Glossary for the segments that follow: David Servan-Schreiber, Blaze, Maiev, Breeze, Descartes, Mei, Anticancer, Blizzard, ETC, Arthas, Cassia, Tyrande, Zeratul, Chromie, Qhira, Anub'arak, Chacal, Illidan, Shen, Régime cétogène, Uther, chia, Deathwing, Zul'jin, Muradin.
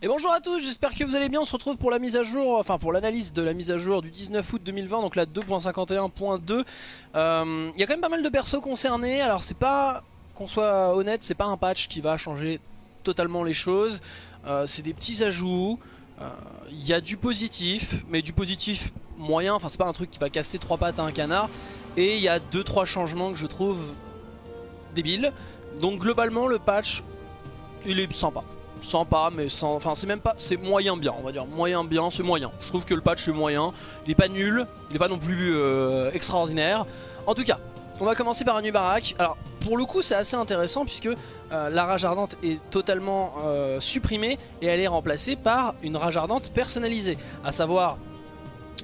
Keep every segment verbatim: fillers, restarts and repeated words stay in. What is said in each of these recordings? Et bonjour à tous, j'espère que vous allez bien. On se retrouve pour la mise à jour, enfin pour l'analyse de la mise à jour du dix-neuf août deux mille vingt, donc la deux point cinquante et un point deux. Euh, y a quand même pas mal de persos concernés, alors c'est pas, qu'on soit honnête, c'est pas un patch qui va changer totalement les choses. Euh, c'est des petits ajouts, il y a du positif, mais du positif moyen, enfin c'est pas un truc qui va casser trois pattes à un canard. Et il y a deux trois changements que je trouve débiles. Donc globalement le patch, il est sympa. Sympa mais sans... Enfin c'est même pas... C'est moyen bien, on va dire. Moyen bien, c'est moyen. Je trouve que le patch est moyen. Il est pas nul. Il est pas non plus euh, extraordinaire. En tout cas, on va commencer par Anub'arak. Alors pour le coup c'est assez intéressant puisque euh, la rage ardente est totalement euh, supprimée. Et elle est remplacée par une rage ardente personnalisée. A savoir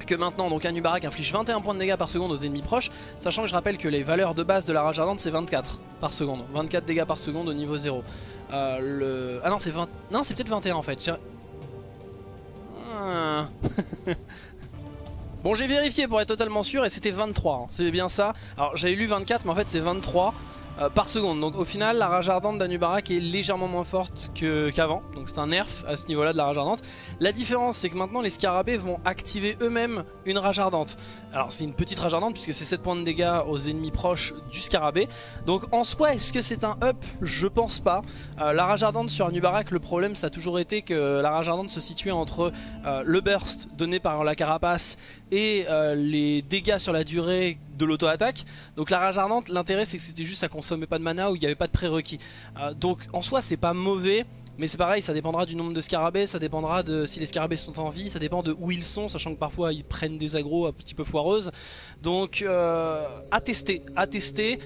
que maintenant donc Anub'arak inflige vingt et un points de dégâts par seconde aux ennemis proches. Sachant que je rappelle que les valeurs de base de la rage ardente c'est vingt-quatre par seconde. vingt-quatre dégâts par seconde au niveau zéro. Euh, le... Ah non c'est vingt... Non c'est peut-être vingt et un en fait. Ah. Bon j'ai vérifié pour être totalement sûr et c'était vingt-trois, hein. C'est bien ça. Alors j'avais lu vingt-quatre mais en fait c'est vingt-trois euh, par seconde. Donc au final la rage ardente d'Anub'arak est légèrement moins forte qu'avant. Qu Donc c'est un nerf à ce niveau là de la rage ardente. La différence c'est que maintenant les scarabées vont activer eux-mêmes une rage ardente. Alors c'est une petite rage ardente puisque c'est sept points de dégâts aux ennemis proches du scarabée. Donc en soi est-ce que c'est un up? Je pense pas. euh, La rage ardente sur Anub'arak, le problème ça a toujours été que la rage ardente se situait entre euh, le burst donné par la carapace et euh, les dégâts sur la durée de l'auto-attaque. Donc la rage ardente, l'intérêt c'est que c'était juste ça consommait pas de mana ou il n'y avait pas de prérequis. euh, Donc en soi c'est pas mauvais. Mais c'est pareil, ça dépendra du nombre de scarabées, ça dépendra de si les scarabées sont en vie, ça dépend de où ils sont, sachant que parfois ils prennent des agros un petit peu foireuses. Donc euh, à tester, à tester.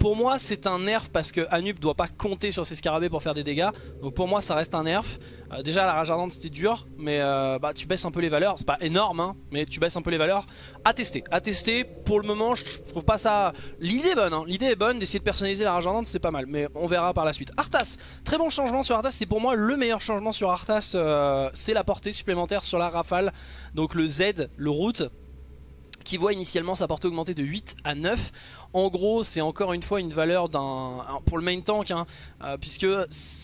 Pour moi c'est un nerf parce que Anub doit pas compter sur ses scarabées pour faire des dégâts. Donc pour moi ça reste un nerf. euh, Déjà la rage ardente c'était dur, mais euh, bah, tu baisses un peu les valeurs. C'est pas énorme hein, mais tu baisses un peu les valeurs. À tester, à tester. Pour le moment je trouve pas ça... L'idée est bonne, hein. L'idée est bonne d'essayer de personnaliser la rage ardente, c'est pas mal, mais on verra par la suite. Arthas, très bon changement sur Arthas. C'est pour moi le meilleur changement sur Arthas. euh, C'est la portée supplémentaire sur la rafale. Donc le Z, le route, qui voit initialement sa portée augmenter de huit à neuf. En gros c'est encore une fois une valeur d'un pour le main tank hein, euh, puisque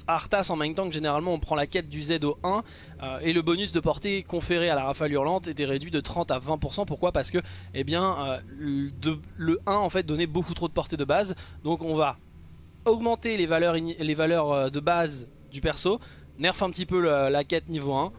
Arthas en main tank généralement on prend la quête du Z au un euh, et le bonus de portée conféré à la rafale hurlante était réduit de trente à vingt pour cent. Pourquoi? Parce que eh bien, euh, de, le un en fait donnait beaucoup trop de portée de base. Donc on va augmenter les valeurs, les valeurs de base du perso, nerf un petit peu la, la quête niveau un.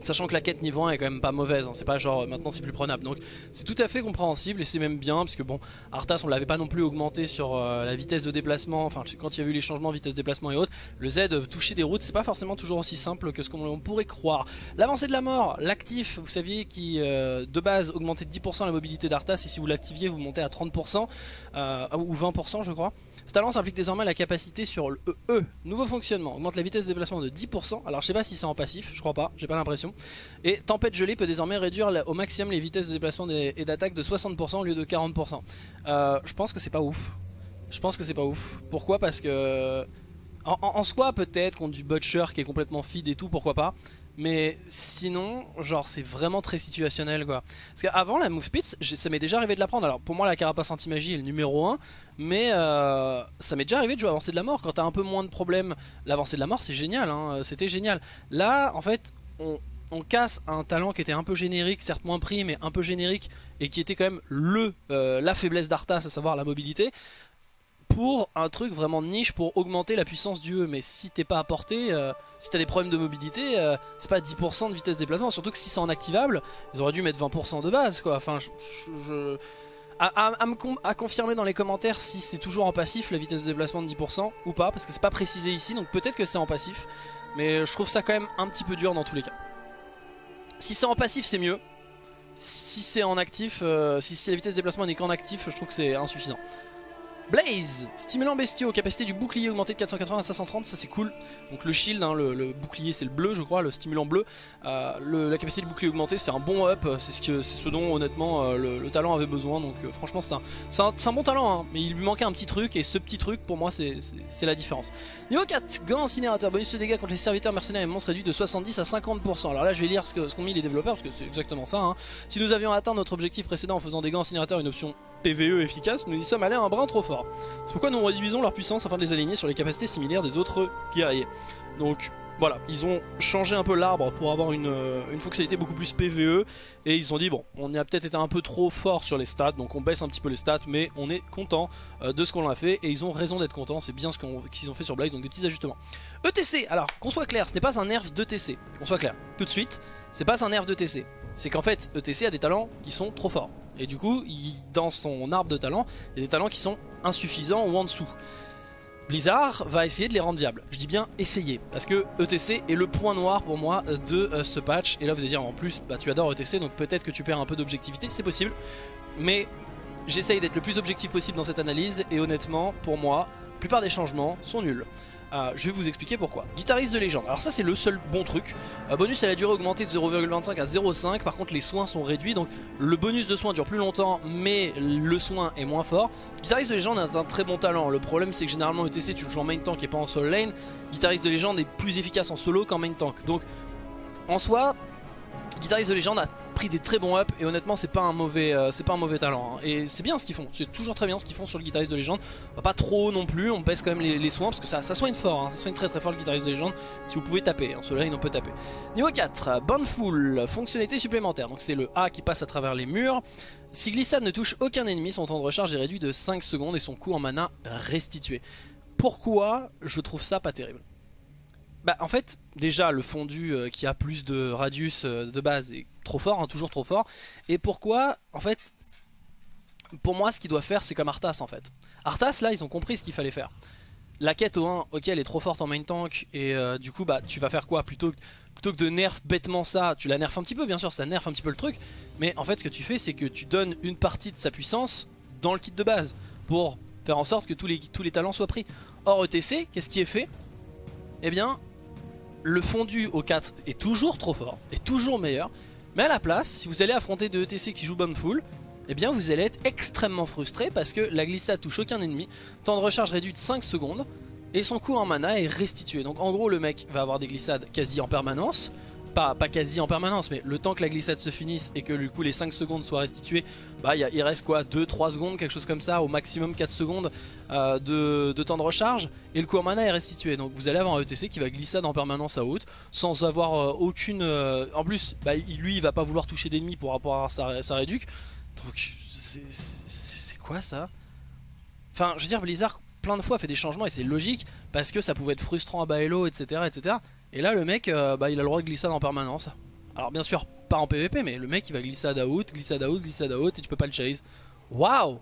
Sachant que la quête niveau un est quand même pas mauvaise, hein. C'est pas genre maintenant c'est plus prenable. Donc c'est tout à fait compréhensible et c'est même bien. Parce que bon, Arthas on l'avait pas non plus augmenté sur euh, la vitesse de déplacement. Enfin quand il y a eu les changements vitesse de déplacement et autres, le Z, euh, toucher des routes c'est pas forcément toujours aussi simple que ce qu'on pourrait croire. L'avancée de la mort, l'actif, vous saviez qui euh, de base augmentait de dix pour cent la mobilité d'Arthas. Et si vous l'activiez vous montez à trente pour cent euh, ou vingt pour cent je crois. Ce talent implique désormais la capacité sur le E E. Nouveau fonctionnement, augmente la vitesse de déplacement de dix pour cent. Alors je sais pas si c'est en passif, je crois pas, j'ai pas l'impression. Et tempête gelée peut désormais réduire au maximum les vitesses de déplacement et d'attaque de soixante pour cent au lieu de quarante pour cent. euh, Je pense que c'est pas ouf. Je pense que c'est pas ouf. Pourquoi? Parce que en, en, en soi peut-être contre du butcher qui est complètement feed et tout, pourquoi pas. Mais sinon genre c'est vraiment très situationnel quoi. Parce qu'avant la move speed ça m'est déjà arrivé de la prendre. Alors pour moi la carapace anti-magie est le numéro un. Mais euh, ça m'est déjà arrivé de jouer avancée de la mort. Quand t'as un peu moins de problèmes, l'avancée de la mort c'est génial hein, c'était génial. Là en fait on... on casse un talent qui était un peu générique, certes moins pris mais un peu générique, et qui était quand même le euh, la faiblesse d'Arthas, à savoir la mobilité, pour un truc vraiment de niche pour augmenter la puissance du E. Mais si t'es pas à portée, euh, si t'as des problèmes de mobilité, euh, c'est pas dix pour cent de vitesse de déplacement, surtout que si c'est en activable, ils auraient dû mettre vingt pour cent de base quoi. Enfin je... je... À, à, à, me à confirmer dans les commentaires si c'est toujours en passif la vitesse de déplacement de dix pour cent ou pas, parce que c'est pas précisé ici, donc peut-être que c'est en passif, mais je trouve ça quand même un petit peu dur dans tous les cas. Si c'est en passif c'est mieux. Si c'est en actif, euh, si, si la vitesse de déplacement n'est qu'en actif, je trouve que c'est insuffisant. Blaze, stimulant bestiaux, capacité du bouclier augmentée de quatre cent quatre-vingts à cinq cent trente, ça c'est cool. Donc le shield, hein, le, le bouclier c'est le bleu je crois, le stimulant bleu. euh, le, La capacité du bouclier augmentée c'est un bon up, c'est ce, ce dont honnêtement euh, le, le talent avait besoin. Donc euh, franchement c'est un, un, un bon talent hein, mais il lui manquait un petit truc et ce petit truc pour moi c'est la différence. Niveau quatre, gant incinérateur, bonus de dégâts contre les serviteurs mercenaires et monstres réduit de soixante-dix à cinquante pour cent. Alors là je vais lire ce qu'ont ce qu'ont mis les développeurs parce que c'est exactement ça hein. Si nous avions atteint notre objectif précédent en faisant des gants incinérateurs une option P V E efficace, nous y sommes allés un brin trop fort. C'est pourquoi nous réduisons leur puissance afin de les aligner sur les capacités similaires des autres guerriers. Donc voilà, ils ont changé un peu l'arbre pour avoir une, une fonctionnalité beaucoup plus P V E. Et ils ont dit bon, on a peut-être été un peu trop fort sur les stats, donc on baisse un petit peu les stats, mais on est content de ce qu'on a fait. Et ils ont raison d'être contents, c'est bien ce qu'ils ont fait sur Blaze, donc des petits ajustements. E T C, alors qu'on soit clair, ce n'est pas un nerf d'E T C, qu'on soit clair tout de suite, c'est pas un nerf d'E T C. C'est qu'en fait E T C a des talents qui sont trop forts. Et du coup, il, dans son arbre de talents, il y a des talents qui sont insuffisants ou en dessous. Blizzard va essayer de les rendre viables. Je dis bien essayer, parce que E T C est le point noir pour moi de euh, ce patch. Et là vous allez dire, en plus, bah, tu adores E T C, donc peut-être que tu perds un peu d'objectivité, c'est possible. Mais j'essaye d'être le plus objectif possible dans cette analyse, et honnêtement, pour moi, la plupart des changements sont nuls. Euh, je vais vous expliquer pourquoi. Guitariste de légende, alors ça c'est le seul bon truc. euh, Bonus à la durée augmentée de zéro virgule vingt-cinq à zéro virgule cinq. Par contre les soins sont réduits, donc le bonus de soins dure plus longtemps, mais le soin est moins fort. Guitariste de légende est un très bon talent. Le problème c'est que généralement E T C tu le joues en main tank et pas en solo lane. Guitariste de légende est plus efficace en solo qu'en main tank. Donc en soi, guitariste de légende a pris des très bons up, et honnêtement c'est pas un mauvais euh, c'est pas un mauvais talent hein. Et c'est bien ce qu'ils font, c'est toujours très bien ce qu'ils font sur le guitariste de légende. Bah, pas trop non plus, on baisse quand même les, les soins parce que ça, ça soigne fort hein. Ça soigne très très fort le guitariste de légende si vous pouvez taper, en solo lane on peut taper. Niveau quatre, Bandful, fonctionnalité supplémentaire, donc c'est le A qui passe à travers les murs. Si glissade ne touche aucun ennemi, son temps de recharge est réduit de cinq secondes et son coût en mana restitué. Pourquoi je trouve ça pas terrible? Bah en fait déjà le fondu euh, qui a plus de radius euh, de base est trop fort, hein, toujours trop fort. Et pourquoi en fait, pour moi ce qu'il doit faire c'est comme Arthas en fait. Arthas là ils ont compris ce qu'il fallait faire. La quête au un, ok elle est trop forte en main tank et euh, du coup bah tu vas faire quoi plutôt que, plutôt que de nerf bêtement ça, tu la nerfes un petit peu bien sûr, ça nerf un petit peu le truc. Mais en fait ce que tu fais c'est que tu donnes une partie de sa puissance dans le kit de base pour faire en sorte que tous les, tous les talents soient pris. Or E T C qu'est-ce qui est fait? Eh bien le fondu au quatre est toujours trop fort, est toujours meilleur, mais à la place, si vous allez affronter des E T C qui jouent Bandful, eh bien vous allez être extrêmement frustré parce que la glissade touche aucun ennemi, temps de recharge réduit de cinq secondes, et son coût en mana est restitué. Donc en gros le mec va avoir des glissades quasi en permanence, pas, pas quasi en permanence, mais le temps que la glissade se finisse et que du coup les cinq secondes soient restituées, bah il reste quoi, deux trois secondes, quelque chose comme ça, au maximum quatre secondes euh, de, de temps de recharge, et le coût en mana est restitué. Donc vous allez avoir un E T C qui va glissade en permanence à haute, sans avoir euh, aucune... Euh, en plus, bah, lui il va pas vouloir toucher d'ennemis pour avoir sa, sa réduc. Donc c'est quoi ça? Enfin je veux dire, Blizzard plein de fois fait des changements et c'est logique, parce que ça pouvait être frustrant à Baello, etc, et cetera. Et là le mec euh, bah, il a le droit de glissade en permanence. Alors bien sûr pas en P V P, mais le mec il va glissade à out, glissade à out, glissade à out, et tu peux pas le chase. Waouh.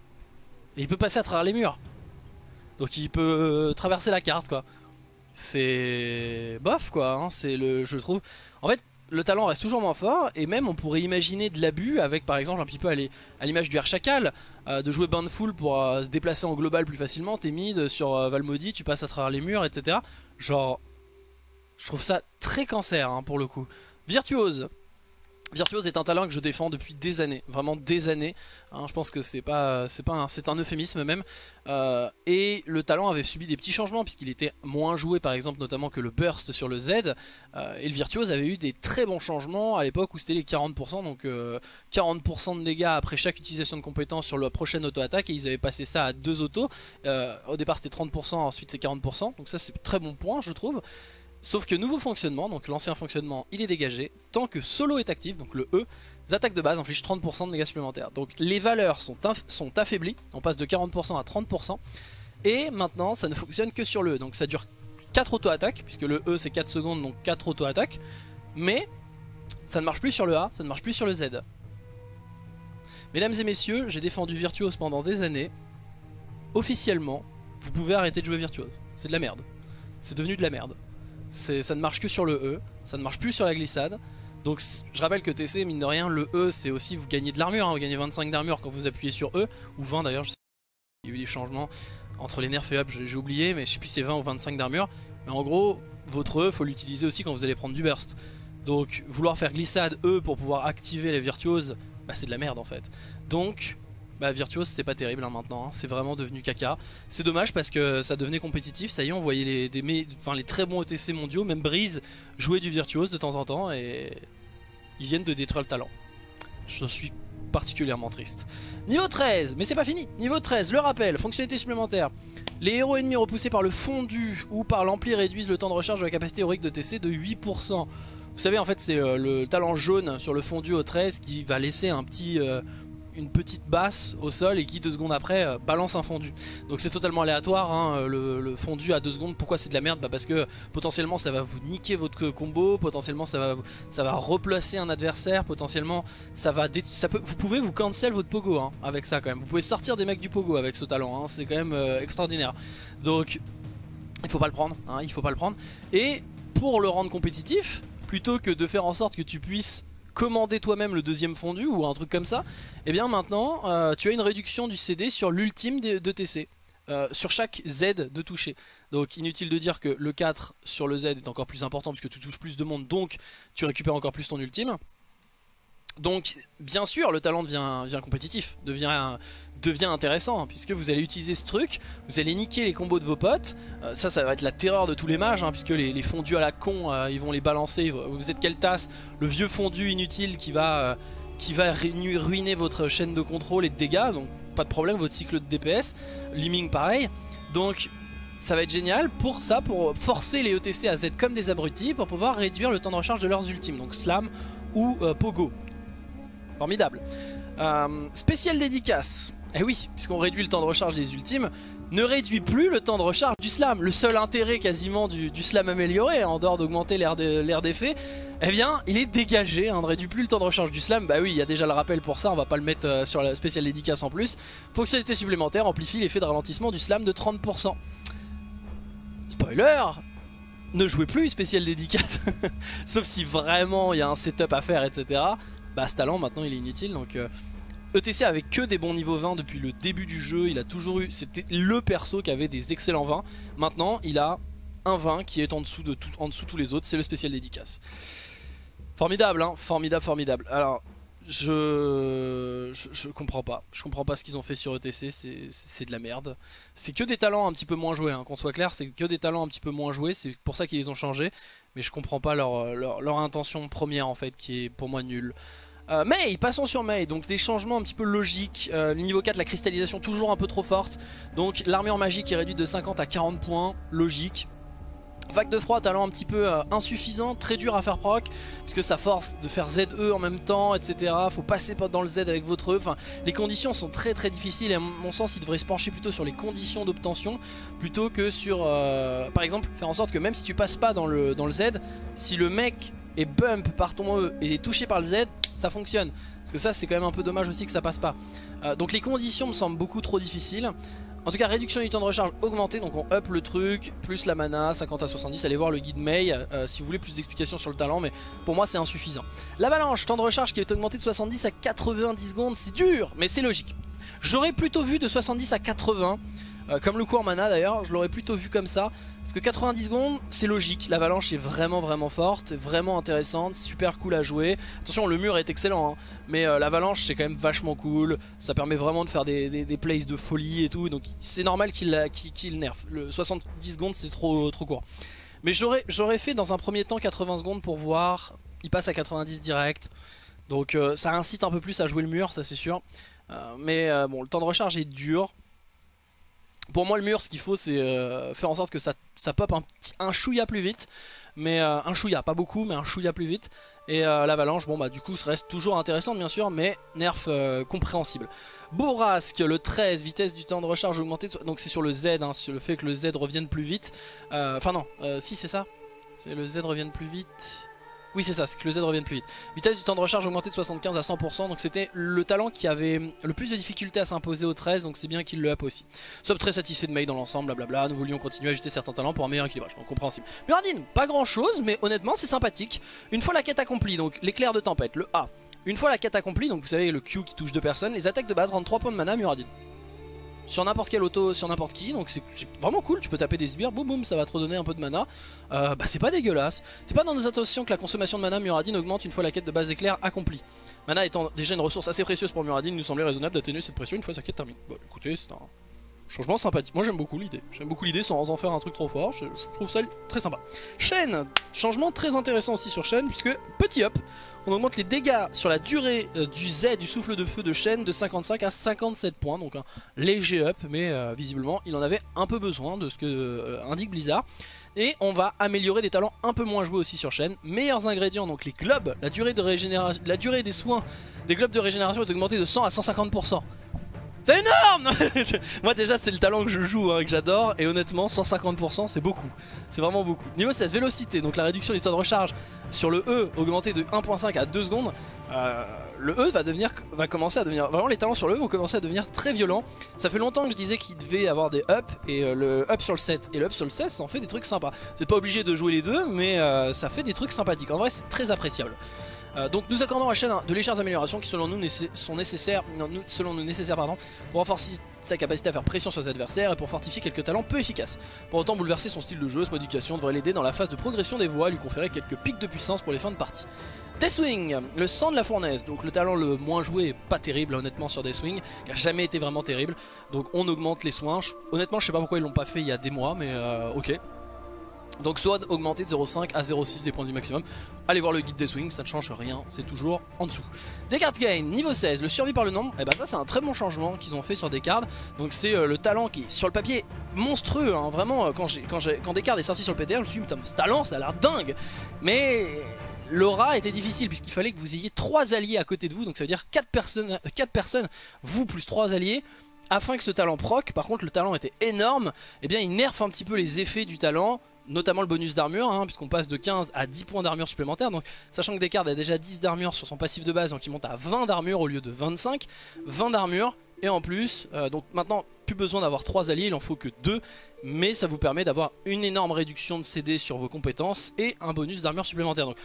Et il peut passer à travers les murs, donc il peut euh, traverser la carte quoi. C'est bof quoi hein, c'est le, je trouve en fait le talent reste toujours moins fort. Et même on pourrait imaginer de l'abus avec par exemple un petit peu à l'image du Chacal, euh, de jouer Bandful pour euh, se déplacer en global plus facilement. T'es mid sur euh, Valmody, tu passes à travers les murs etc. Genre je trouve ça très cancer hein, pour le coup. Virtuose. Virtuose est un talent que je défends depuis des années, vraiment des années. Hein, je pense que c'est pas, c'est pas, c'est un euphémisme même. Euh, et le talent avait subi des petits changements puisqu'il était moins joué par exemple notamment que le burst sur le Z. Euh, et le Virtuose avait eu des très bons changements à l'époque où c'était les quarante pour cent, donc euh, quarante pour cent de dégâts après chaque utilisation de compétence sur la prochaine auto-attaque, et ils avaient passé ça à deux autos. Euh, au départ c'était trente pour cent, ensuite c'est quarante pour cent, donc ça c'est un très bon point je trouve. Sauf que nouveau fonctionnement, donc l'ancien fonctionnement il est dégagé, tant que solo est actif, donc le E, les attaques de base infligent trente pour cent de dégâts supplémentaires. Donc les valeurs sont, sont affaiblies, on passe de quarante pour cent à trente pour cent, et maintenant ça ne fonctionne que sur le E. Donc ça dure quatre auto-attaques, puisque le E c'est quatre secondes, donc quatre auto-attaques, mais ça ne marche plus sur le A, ça ne marche plus sur le Z. Mesdames et messieurs, j'ai défendu Virtuose pendant des années, officiellement, vous pouvez arrêter de jouer Virtuose, c'est de la merde, c'est devenu de la merde. Ça ne marche que sur le E, ça ne marche plus sur la glissade. Donc je rappelle que T C, mine de rien, le E c'est aussi vous gagnez de l'armure, hein, vous gagnez vingt-cinq d'armure quand vous appuyez sur E, ou vingt d'ailleurs, je sais pas, il y a eu des changements entre les nerfs et up, j'ai oublié, mais je sais plus si c'est vingt ou vingt-cinq d'armure. Mais en gros, votre E, faut l'utiliser aussi quand vous allez prendre du burst. Donc vouloir faire glissade E pour pouvoir activer les virtuoses, bah, c'est de la merde en fait. Donc... Bah, Virtuose c'est pas terrible hein, maintenant, hein. C'est vraiment devenu caca. C'est dommage parce que ça devenait compétitif, ça y est on voyait les, des, mais, enfin, les très bons E T C mondiaux, même Breeze, jouer du Virtuose de temps en temps et ils viennent de détruire le talent. Je suis particulièrement triste. Niveau treize, mais c'est pas fini. Niveau treize, le rappel, fonctionnalité supplémentaire. Les héros ennemis repoussés par le fondu ou par l'ampli réduisent le temps de recharge de la capacité aurique de T C de huit pour cent. Vous savez, en fait, c'est euh, le talent jaune sur le fondu au treize qui va laisser un petit, euh, une petite basse au sol et qui, deux secondes après, euh, balance un fondu. Donc c'est totalement aléatoire, hein, le, le fondu à deux secondes. Pourquoi c'est de la merde? Bah parce que potentiellement ça va vous niquer votre combo, potentiellement ça va, ça va replacer un adversaire, potentiellement ça va... Ça peut, vous pouvez vous cancel votre pogo hein, avec ça quand même. Vous pouvez sortir des mecs du pogo avec ce talent, hein, c'est quand même euh, extraordinaire. Donc il faut pas le prendre, hein, il faut pas le prendre. Et pour le rendre compétitif... Plutôt que de faire en sorte que tu puisses commander toi-même le deuxième fondu ou un truc comme ça, et bien maintenant euh, tu as une réduction du C D sur l'ultime de T C, euh, sur chaque Z de toucher. Donc inutile de dire que le quatre sur le Z est encore plus important puisque tu touches plus de monde, donc tu récupères encore plus ton ultime. Donc bien sûr le talent devient, devient compétitif, devient, devient intéressant, puisque vous allez utiliser ce truc, vous allez niquer les combos de vos potes, euh, ça ça va être la terreur de tous les mages, hein, puisque les, les fondus à la con, euh, ils vont les balancer, vous êtes Keltas, le vieux fondu inutile qui va, euh, qui va ruiner votre chaîne de contrôle et de dégâts, donc pas de problème, votre cycle de D P S, Liming pareil, donc... Ça va être génial pour ça, pour forcer les E T C à être comme des abrutis pour pouvoir réduire le temps de recharge de leurs ultimes, donc slam ou euh, pogo. Formidable. Euh, spécial dédicace. Eh oui, puisqu'on réduit le temps de recharge des ultimes, ne réduit plus le temps de recharge du slam. Le seul intérêt quasiment du, du slam amélioré, en dehors d'augmenter l'air d'effet, eh bien, il est dégagé, hein, ne réduit plus le temps de recharge du slam. Bah oui, il y a déjà le rappel pour ça, on va pas le mettre euh, sur la spéciale dédicace en plus. Fonctionnalité supplémentaire, amplifie l'effet de ralentissement du slam de trente pour cent. Spoiler, ne jouez plus spécial dédicace, sauf si vraiment il y a un setup à faire, et cetera. Bah ce talent maintenant il est inutile, donc euh, E T C avait que des bons niveaux vingt depuis le début du jeu, il a toujours eu, c'était le perso qui avait des excellents vingt, maintenant il a un vingt qui est en dessous de tout, en dessous de tous les autres, c'est le spécial dédicace. Formidable, hein, formidable, formidable. Alors je... je je comprends pas, je comprends pas ce qu'ils ont fait sur E T C, c'est de la merde. C'est que des talents un petit peu moins joués, hein, qu'on soit clair, c'est que des talents un petit peu moins joués, c'est pour ça qu'ils les ont changés. Mais je comprends pas leur, leur, leur intention première en fait, qui est pour moi nulle. Euh, Mei, passons sur Mei, donc des changements un petit peu logiques. Euh, niveau quatre, la cristallisation toujours un peu trop forte. Donc l'armure magique est réduite de cinquante à quarante points, logique. Vague de froid, talent un petit peu euh, insuffisant, très dur à faire proc, puisque ça force de faire Z E en même temps, et cetera. Faut passer dans le Z avec votre E. Enfin, les conditions sont très très difficiles et à mon sens, il devrait se pencher plutôt sur les conditions d'obtention plutôt que sur, euh, par exemple, faire en sorte que même si tu passes pas dans le, dans le Z, si le mec est bump par ton E et est touché par le Z, ça fonctionne. Parce que ça, c'est quand même un peu dommage aussi que ça passe pas. Euh, donc les conditions me semblent beaucoup trop difficiles. En tout cas, réduction du temps de recharge augmentée, donc on up le truc, plus la mana, cinquante à soixante-dix, allez voir le guide Mei euh, si vous voulez plus d'explications sur le talent, mais pour moi c'est insuffisant. L'avalanche, temps de recharge qui est augmenté de soixante-dix à quatre-vingt-dix secondes, c'est dur, mais c'est logique. J'aurais plutôt vu de soixante-dix à quatre-vingts, euh, comme le coup en mana d'ailleurs, je l'aurais plutôt vu comme ça, parce que quatre-vingt-dix secondes, c'est logique, l'avalanche est vraiment vraiment forte, vraiment intéressante, super cool à jouer. Attention, le mur est excellent, hein, mais euh, l'avalanche c'est quand même vachement cool, ça permet vraiment de faire des, des, des plays de folie et tout, donc c'est normal qu'il qu'il, qu'il nerf. Le soixante-dix secondes c'est trop, trop court. Mais j'aurais fait dans un premier temps quatre-vingts secondes pour voir, il passe à quatre-vingt-dix direct, donc euh, ça incite un peu plus à jouer le mur, ça c'est sûr. Euh, mais euh, bon, le temps de recharge est dur. Pour moi le mur, ce qu'il faut c'est euh, faire en sorte que ça, ça pop un, un chouïa plus vite, mais euh, un chouïa, pas beaucoup, mais un chouïa plus vite. Et euh, l'avalanche, bon bah du coup, ça reste toujours intéressante bien sûr, mais nerf euh, compréhensible. Bourrasque, le treize, vitesse du temps de recharge augmentée, de... donc c'est sur le Z, hein, sur le fait que le Z revienne plus vite. Enfin euh, non, euh, si c'est ça, c'est le Z revienne plus vite... Oui c'est ça, c'est que le Z revienne plus vite. Vitesse du temps de recharge augmentée de soixante-quinze à cent pour cent, donc c'était le talent qui avait le plus de difficulté à s'imposer au treize, donc c'est bien qu'il le up aussi. Sob très satisfait de Mei dans l'ensemble, blablabla, nous voulions continuer à ajuster certains talents pour un meilleur équilibrage, donc compréhensible. Muradin, pas grand chose, mais honnêtement c'est sympathique. Une fois la quête accomplie, donc l'éclair de tempête, le A. Une fois la quête accomplie, donc vous savez le Q qui touche deux personnes, les attaques de base rendent trois points de mana à Muradin. Sur n'importe quel auto, sur n'importe qui, donc c'est vraiment cool, tu peux taper des sbires, boum boum, ça va te redonner un peu de mana. Euh, bah c'est pas dégueulasse, c'est pas dans nos intentions que la consommation de mana Muradin augmente une fois la quête de base éclair accomplie. Mana étant déjà une ressource assez précieuse pour Muradin, il nous semblait raisonnable d'atténuer cette pression une fois sa quête terminée. Bah écoutez, c'est un changement sympathique, moi j'aime beaucoup l'idée, j'aime beaucoup l'idée sans en faire un truc trop fort, je, je trouve ça très sympa. Shen, changement très intéressant aussi sur Shen, puisque petit up, On augmente les dégâts sur la durée euh, du Z du souffle de feu de Shen de cinquante-cinq à cinquante-sept points. Donc un léger up, mais euh, visiblement il en avait un peu besoin de ce que euh, indique Blizzard. Et on va améliorer des talents un peu moins joués aussi sur Shen. Meilleurs ingrédients, donc les globes, la durée, de régénération, la durée des soins des globes de régénération est augmentée de cent à cent cinquante pour cent. C'est énorme. Moi déjà c'est le talent que je joue, hein, que j'adore, et honnêtement cent cinquante pour cent c'est beaucoup, c'est vraiment beaucoup. Niveau seize, vélocité, donc la réduction du temps de recharge sur le E augmentée de un virgule cinq à deux secondes. euh, Le E va devenir, va commencer à devenir, vraiment les talents sur le E vont commencer à devenir très violents. Ça fait longtemps que je disais qu'il devait avoir des ups, et euh, le up sur le sept et le up sur le seize ça en fait des trucs sympas. C'est pas obligé de jouer les deux, mais euh, ça fait des trucs sympathiques, en vrai c'est très appréciable. Euh, donc nous accordons à Shen de légères améliorations qui selon nous nécess sont nécessaires, non, nous, selon nous nécessaires pardon, pour renforcer sa capacité à faire pression sur ses adversaires et pour fortifier quelques talents peu efficaces. Pour autant bouleverser son style de jeu, cette modification devrait l'aider dans la phase de progression des voies et lui conférer quelques pics de puissance pour les fins de partie. Deathwing, le sang de la fournaise, donc le talent le moins joué, pas terrible honnêtement sur Deathwing, qui a jamais été vraiment terrible. Donc on augmente les soins, honnêtement je sais pas pourquoi ils l'ont pas fait il y a des mois, mais euh, ok. Donc soit augmenté de zéro virgule cinq à zéro virgule six des points du maximum. Allez voir le guide des swings, ça ne change rien, c'est toujours en dessous. Descartes gain, niveau seize, le survie par le nombre. Et bah ça c'est un très bon changement qu'ils ont fait sur Descartes. Donc c'est euh, le talent qui sur le papier monstrueux, hein. Vraiment euh, quand, quand, quand Descartes est sorti sur le P T R, je me suis dit putain ce talent ça a l'air dingue. Mais l'aura était difficile puisqu'il fallait que vous ayez trois alliés à côté de vous. Donc ça veut dire quatre personnes, quatre personnes vous plus trois alliés, afin que ce talent proc. Par contre le talent était énorme, et bien il nerfe un petit peu les effets du talent, notamment le bonus d'armure, hein, puisqu'on passe de quinze à dix points d'armure supplémentaires. Donc sachant que Descartes a déjà dix d'armure sur son passif de base, donc il monte à vingt d'armure au lieu de vingt-cinq, vingt d'armure, et en plus euh, donc maintenant plus besoin d'avoir trois alliés, il en faut que deux, mais ça vous permet d'avoir une énorme réduction de C D sur vos compétences et un bonus d'armure supplémentaire. Donc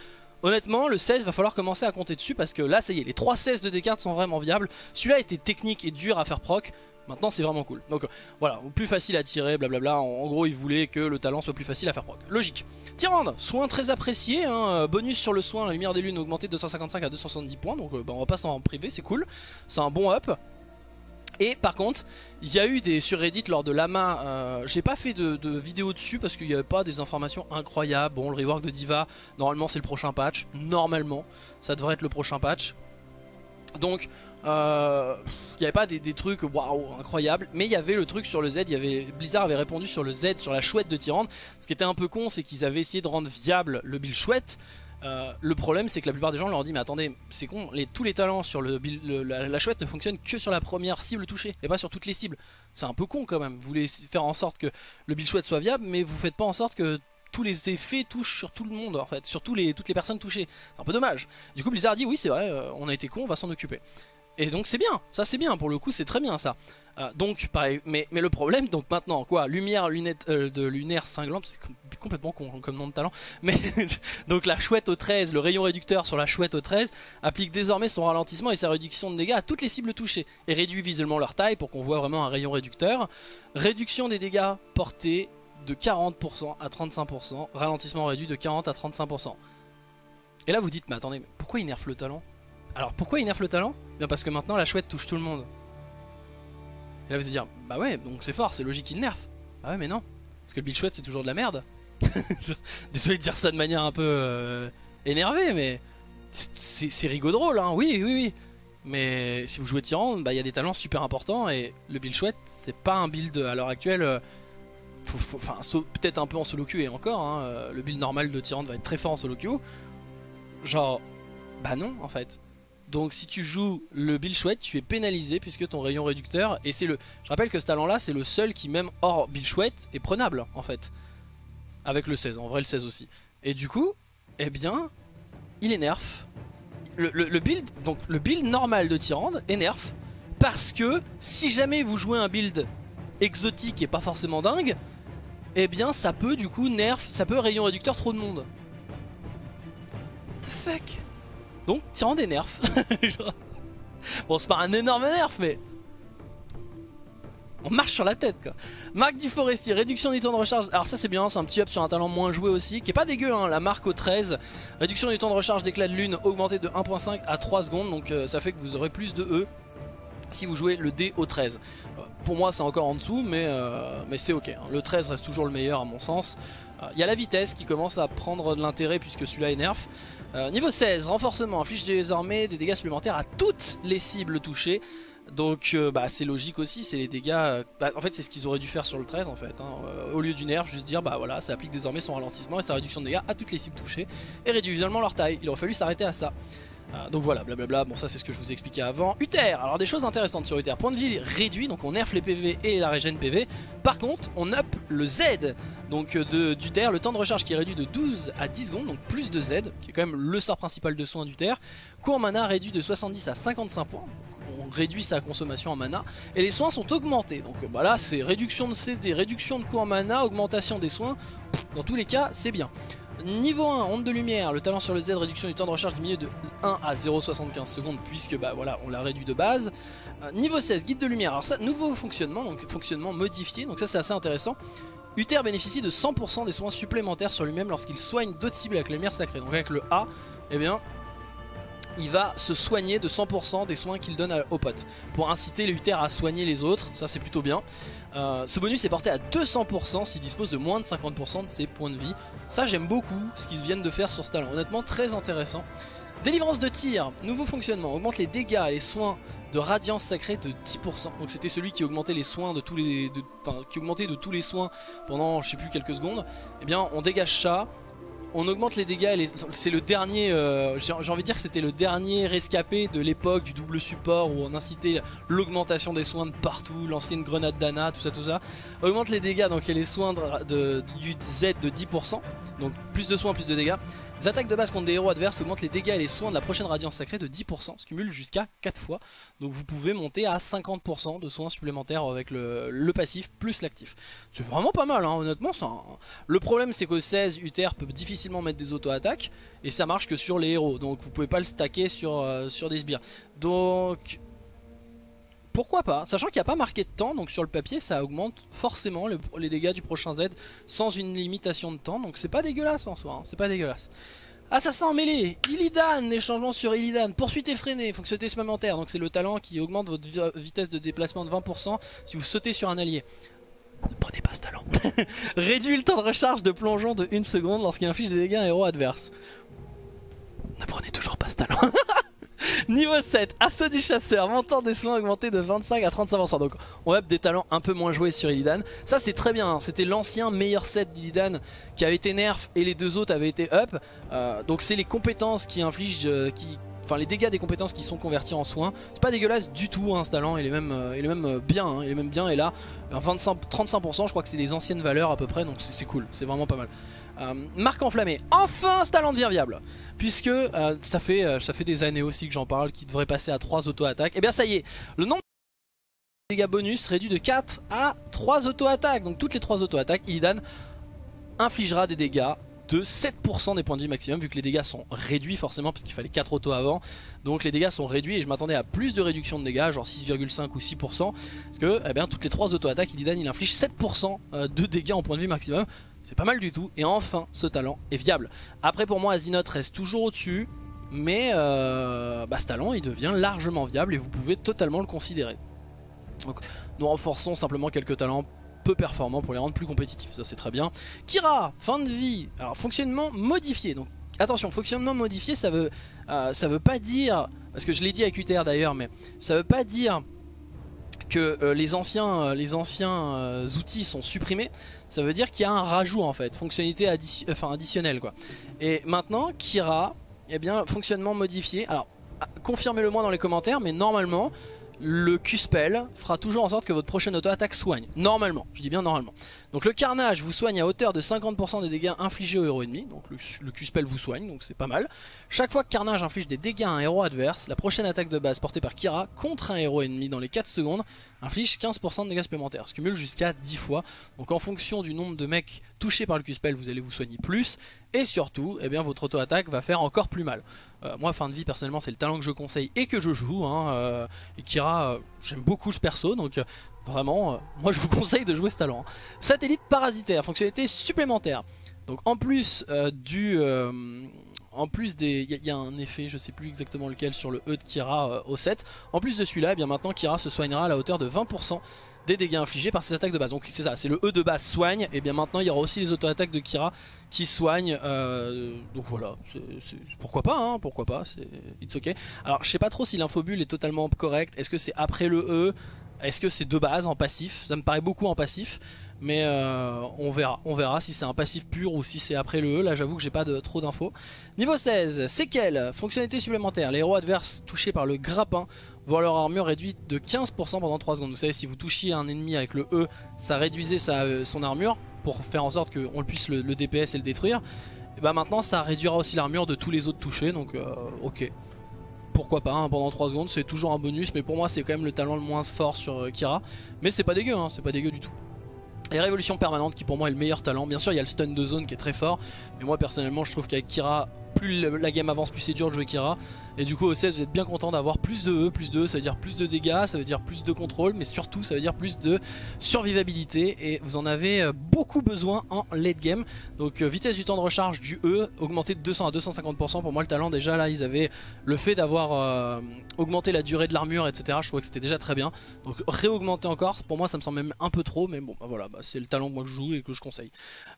honnêtement le seize va falloir commencer à compter dessus, parce que là ça y est, les trois seize de Descartes sont vraiment viables. Celui-là était technique et dur à faire proc. Maintenant c'est vraiment cool. Donc voilà, plus facile à tirer, blablabla. En gros il voulait que le talent soit plus facile à faire proc. Logique. Tyrande, soin très apprécié, hein. Bonus sur le soin, la lumière des lunes augmentée de deux cent cinquante-cinq à deux cent soixante-dix points. Donc bah, on va pas s'en priver, c'est cool. C'est un bon up. Et par contre, il y a eu des sur Reddit lors de l'A M A, euh, j'ai pas fait de, de vidéo dessus parce qu'il n'y avait pas des informations incroyables. Bon, le rework de Diva, normalement c'est le prochain patch. Normalement, ça devrait être le prochain patch. Donc il euh, n'y avait pas des, des trucs waouh incroyables, mais il y avait le truc sur le Z, y avait, Blizzard avait répondu sur le Z, sur la chouette de Tyrande. Ce qui était un peu con, c'est qu'ils avaient essayé de rendre viable le build chouette. Euh, le problème c'est que la plupart des gens leur dit mais attendez c'est con, les, tous les talents sur le, le la, la chouette ne fonctionnent que sur la première cible touchée et pas sur toutes les cibles. C'est un peu con quand même, vous voulez faire en sorte que le build chouette soit viable mais vous faites pas en sorte que tous les effets touchent sur tout le monde en fait, sur tous les, toutes les personnes touchées. C'est un peu dommage. Du coup Blizzard dit oui c'est vrai, euh, on a été con, on va s'en occuper. Et donc c'est bien, ça c'est bien, pour le coup c'est très bien ça. Euh, donc pareil, mais, mais le problème, donc maintenant quoi, lumière lunette, euh, de lunaire cinglante, c'est com complètement con comme nom de talent. Mais donc la chouette au treize, le rayon réducteur sur la chouette au treize, applique désormais son ralentissement et sa réduction de dégâts à toutes les cibles touchées. Et réduit visuellement leur taille pour qu'on voit vraiment un rayon réducteur. Réduction des dégâts portés de quarante pour cent à trente-cinq pour cent, ralentissement réduit de quarante à trente-cinq pour cent. Et là vous dites mais attendez, mais pourquoi il nerfe le talent ? Alors pourquoi il nerfe le talent ? Bien parce que maintenant la chouette touche tout le monde. Et là vous allez dire, bah ouais donc c'est fort, c'est logique qu'il nerfe. Bah ouais mais non, parce que le build chouette c'est toujours de la merde. Désolé de dire ça de manière un peu euh, énervée, mais c'est rigolo drôle, hein, oui oui oui. Mais si vous jouez Tyrande, bah il y a des talents super importants et le build chouette c'est pas un build à l'heure actuelle... Euh, Enfin, so, peut-être un peu en solo queue et encore, hein, le build normal de Tyrande va être très fort en solo queue. Genre, bah non en fait. Donc si tu joues le build chouette, tu es pénalisé puisque ton rayon réducteur, et c'est le... Je rappelle que ce talent là, c'est le seul qui même hors build chouette est prenable en fait. Avec le seize, en vrai le seize aussi. Et du coup, eh bien, il énerve. Le, le, le build, donc le build normal de Tyrande énerve parce que si jamais vous jouez un build exotique et pas forcément dingue, eh bien ça peut du coup nerf, ça peut rayon réducteur trop de monde. What the fuck. Donc Tyrande des nerfs. Bon c'est pas un énorme nerf mais... on marche sur la tête quoi. Marque du forestier, réduction du temps de recharge. Alors ça c'est bien, c'est un petit up sur un talent moins joué aussi, qui est pas dégueu hein, la marque au treize. Réduction du temps de recharge d'éclat de lune augmentée de un virgule cinq à trois secondes, donc euh, ça fait que vous aurez plus de E. si vous jouez le dé au treize. Pour moi c'est encore en dessous, mais, euh, mais c'est ok. Le treize reste toujours le meilleur à mon sens. Il y a la vitesse qui commence à prendre de l'intérêt puisque celui-là est nerf. Euh, niveau seize, renforcement, inflige désormais des dégâts supplémentaires à toutes les cibles touchées. Donc euh, bah, c'est logique aussi, c'est les dégâts... Euh, bah, en fait c'est ce qu'ils auraient dû faire sur le treize en fait. Hein, euh, au lieu du nerf, juste dire bah voilà, ça applique désormais son ralentissement et sa réduction de dégâts à toutes les cibles touchées. Et réduit visuellement leur taille, il aurait fallu s'arrêter à ça. Euh, donc voilà, blablabla, bon ça c'est ce que je vous ai expliqué avant. Uther, alors des choses intéressantes sur Uther, point de vie réduit, donc on nerf les P V et la régène P V. Par contre on up le Z donc d'Uther, le temps de recharge qui est réduit de douze à dix secondes, donc plus de Z, qui est quand même le sort principal de soin d'Uther. Coût en mana réduit de soixante-dix à cinquante-cinq points, donc on réduit sa consommation en mana. Et les soins sont augmentés, donc bah là c'est réduction de C D, réduction de coût en mana, augmentation des soins, dans tous les cas c'est bien. Niveau un, onde de lumière, le talent sur le Z, réduction du temps de recharge diminue de un à zéro virgule soixante-quinze secondes puisque bah voilà on l'a réduit de base. euh, Niveau seize, guide de lumière, alors ça nouveau fonctionnement, donc fonctionnement modifié, donc ça c'est assez intéressant. Uther bénéficie de cent pour cent des soins supplémentaires sur lui-même lorsqu'il soigne d'autres cibles avec la lumière sacrée. Donc avec le A, eh bien il va se soigner de cent pour cent des soins qu'il donne aux potes pour inciter les Uther à soigner les autres, ça c'est plutôt bien. Euh, ce bonus est porté à deux cents pour cent s'il dispose de moins de cinquante pour cent de ses points de vie. Ça j'aime beaucoup ce qu'ils viennent de faire sur ce talent, honnêtement très intéressant. Délivrance de tir, nouveau fonctionnement, augmente les dégâts et les soins de radiance sacrée de dix pour cent. Donc c'était celui qui augmentait les soins de tous les, de, enfin, qui augmentait de tous les soins pendant je sais plus quelques secondes. Eh bien on dégage ça. On augmente les dégâts, les... c'est le dernier, euh, j'ai envie de dire que c'était le dernier rescapé de l'époque du double support où on incitait l'augmentation des soins de partout, lancer une grenade d'Anna, tout ça, tout ça. On augmente les dégâts donc et les soins de, de, du Z de dix pour cent, donc plus de soins, plus de dégâts. Les attaques de base contre des héros adverses augmentent les dégâts et les soins de la prochaine radiance sacrée de dix pour cent, se cumule jusqu'à quatre fois. Donc vous pouvez monter à cinquante pour cent de soins supplémentaires avec le, le passif plus l'actif. C'est vraiment pas mal, hein, honnêtement. Ça, hein. Le problème c'est qu'au seize, Uther peut difficilement mettre des auto-attaques et ça marche que sur les héros, donc vous pouvez pas le stacker sur, euh, sur des sbires, donc pourquoi pas, sachant qu'il n'y a pas marqué de temps, donc sur le papier ça augmente forcément le, les dégâts du prochain Z sans une limitation de temps, donc c'est pas dégueulasse en soi, hein, c'est pas dégueulasse. Assassin en mêlée, Illidan, les changements sur Illidan, poursuite effrénée, fonctionnalité supplémentaire, donc c'est le talent qui augmente votre vi vitesse de déplacement de vingt pour cent si vous sautez sur un allié. Ne prenez pas ce talent. Réduit le temps de recharge de plongeon de une seconde lorsqu'il inflige des dégâts à un héros adverse. Ne prenez toujours pas ce talent. Niveau sept, assaut du chasseur, montant des soins augmenté de vingt-cinq à trente-cinq pour cent. Donc on up des talents un peu moins joués sur Illidan. Ça c'est très bien, hein. C'était l'ancien meilleur set d'Illidan qui avait été nerf et les deux autres avaient été up. euh, Donc c'est les compétences qui infligent... Euh, qui... Enfin les dégâts des compétences qui sont convertis en soins. C'est pas dégueulasse du tout hein, ce talent, il est même, euh, il est même euh, bien, hein, il est même bien. Et là ben vingt-cinq, trente-cinq pour cent je crois que c'est les anciennes valeurs à peu près. Donc c'est cool, c'est vraiment pas mal. euh, Marque enflammée, enfin ce talent devient viable. Puisque euh, ça, fait, euh, ça fait des années aussi que j'en parle, qui devrait passer à trois auto-attaques. Et bien ça y est, le nombre de dégâts bonus réduit de quatre à trois auto-attaques. Donc toutes les trois auto-attaques, Illidan infligera des dégâts de sept pour cent des points de vie maximum, vu que les dégâts sont réduits forcément parce qu'il fallait quatre autos avant, donc les dégâts sont réduits et je m'attendais à plus de réduction de dégâts, genre six virgule cinq ou six pour cent, parce que eh bien, toutes les trois auto-attaques Illidan il inflige sept pour cent de dégâts en points de vie maximum, c'est pas mal du tout. Et enfin ce talent est viable. Après pour moi Azinoth reste toujours au dessus, mais euh, bah, ce talent il devient largement viable et vous pouvez totalement le considérer. Donc nous renforçons simplement quelques talents peu performants pour les rendre plus compétitifs, ça c'est très bien. Qhira, fin de vie, alors fonctionnement modifié, donc attention, fonctionnement modifié ça veut, euh, ça veut pas dire, parce que je l'ai dit avec Uther d'ailleurs, mais ça veut pas dire que euh, les anciens, euh, les anciens euh, outils sont supprimés, ça veut dire qu'il y a un rajout en fait, fonctionnalité addi euh, enfin, additionnelle quoi. Et maintenant Qhira, eh bien fonctionnement modifié, alors confirmez-le moi dans les commentaires, mais normalement le Q-Spell fera toujours en sorte que votre prochaine auto-attaque soigne. Normalement, je dis bien normalement. Donc le carnage vous soigne à hauteur de cinquante pour cent des dégâts infligés au héros ennemi. Donc le, le Q-Spell vous soigne, donc c'est pas mal. Chaque fois que carnage inflige des dégâts à un héros adverse, la prochaine attaque de base portée par Qhira contre un héros ennemi dans les quatre secondes inflige quinze pour cent de dégâts supplémentaires. Se cumule jusqu'à dix fois. Donc en fonction du nombre de mecs touchés par le Q-Spell, vous allez vous soigner plus. Et surtout, eh bien, votre auto-attaque va faire encore plus mal. Euh, moi, fin de vie, personnellement, c'est le talent que je conseille et que je joue. Hein, euh, et Qhira, euh, j'aime beaucoup ce perso, donc euh, vraiment, euh, moi, je vous conseille de jouer ce talent. Hein. Satellite parasitaire, fonctionnalité supplémentaire. Donc, en plus euh, du... Euh, en plus des... Il y, y a un effet, je sais plus exactement lequel, sur le E de Qhira euh, au sept. En plus de celui-là, eh bien maintenant Qhira se soignera à la hauteur de vingt pour cent des dégâts infligés par ses attaques de base. Donc c'est ça, c'est le E de base soigne, et bien maintenant il y aura aussi les auto-attaques de Qhira qui soignent, euh, donc voilà, c'est, c'est, pourquoi pas, hein, pourquoi pas, c'est it's ok. Alors je sais pas trop si l'infobulle est totalement correcte, est-ce que c'est après le E, est-ce que c'est de base en passif, ça me paraît beaucoup en passif, mais euh, on verra, on verra si c'est un passif pur ou si c'est après le E, là j'avoue que j'ai pas de, trop d'infos. Niveau seize, séquelles, fonctionnalité supplémentaire, les héros adverses touchés par le grappin voir leur armure réduite de quinze pour cent pendant trois secondes. Vous savez, si vous touchiez un ennemi avec le E, ça réduisait sa, euh, son armure pour faire en sorte qu'on puisse le, le D P S et le détruire. Et bah maintenant ça réduira aussi l'armure de tous les autres touchés, donc euh, ok. Pourquoi pas, hein, pendant trois secondes c'est toujours un bonus, mais pour moi c'est quand même le talent le moins fort sur euh, Qhira. Mais c'est pas dégueu, hein, c'est pas dégueu du tout. Et révolution permanente qui pour moi est le meilleur talent. Bien sûr il y a le stun de zone qui est très fort, mais moi personnellement je trouve qu'avec Qhira, plus la game avance, plus c'est dur de jouer Qhira. Et du coup au seize vous êtes bien content d'avoir plus de E, plus de E ça veut dire plus de dégâts, ça veut dire plus de contrôle, mais surtout ça veut dire plus de survivabilité. Et vous en avez beaucoup besoin en late game. Donc vitesse du temps de recharge du E augmentée de deux cents à deux cent cinquante pour cent. Pour moi le talent, déjà là ils avaient le fait d'avoir euh, augmenté la durée de l'armure, etc. Je trouvais que c'était déjà très bien. Donc réaugmenter encore, pour moi ça me semble même un peu trop, mais bon bah voilà, bah, c'est le talent que moi je joue et que je conseille.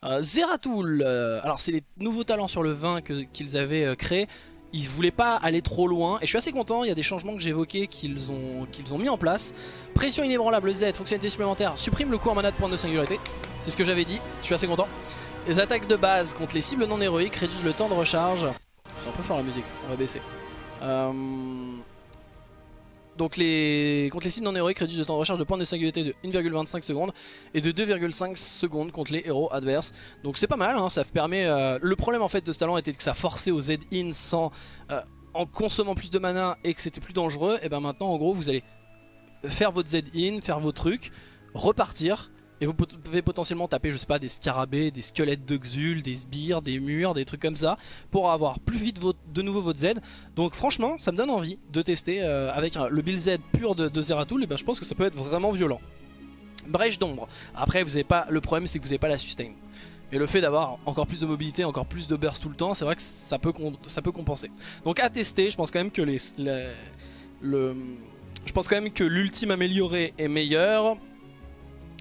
euh, Zeratul, euh, alors c'est les nouveaux talents sur le vingt que qu'ils avaient créé, ils voulaient pas aller trop loin et je suis assez content. Il y a des changements que j'évoquais qu'ils ont, qu'ils ont mis en place. Pression inébranlable Z, fonctionnalité supplémentaire, supprime le coût en mana de point de singularité, c'est ce que j'avais dit, je suis assez content. Les attaques de base contre les cibles non héroïques réduisent le temps de recharge. C'est un peu fort la musique, on va baisser. euh... Donc les... contre les cibles non héroïques réduisent le temps de recharge de points de singularité de une virgule vingt-cinq secondes et de deux virgule cinq secondes contre les héros adverses. Donc c'est pas mal, hein, ça permet... Euh... Le problème en fait de ce talent était que ça forçait au Z-in sans... Euh, en consommant plus de mana et que c'était plus dangereux. Et bien maintenant en gros vous allez faire votre Z-in, faire vos trucs, repartir... Et vous pouvez potentiellement taper, je sais pas, des scarabées, des squelettes de Xul, des sbires, des murs, des trucs comme ça, pour avoir plus vite votre, de nouveau votre Z. Donc franchement, ça me donne envie de tester euh, avec un, le build Z pur de, de Zeratul, et ben je pense que ça peut être vraiment violent. Brèche d'ombre. Après, vous avez pas, le problème c'est que vous n'avez pas la sustain. Mais le fait d'avoir encore plus de mobilité, encore plus de burst tout le temps, c'est vrai que ça peut, ça peut compenser. Donc à tester, je pense quand même que les, les, le, je pense quand même que l'ultime amélioré est meilleur.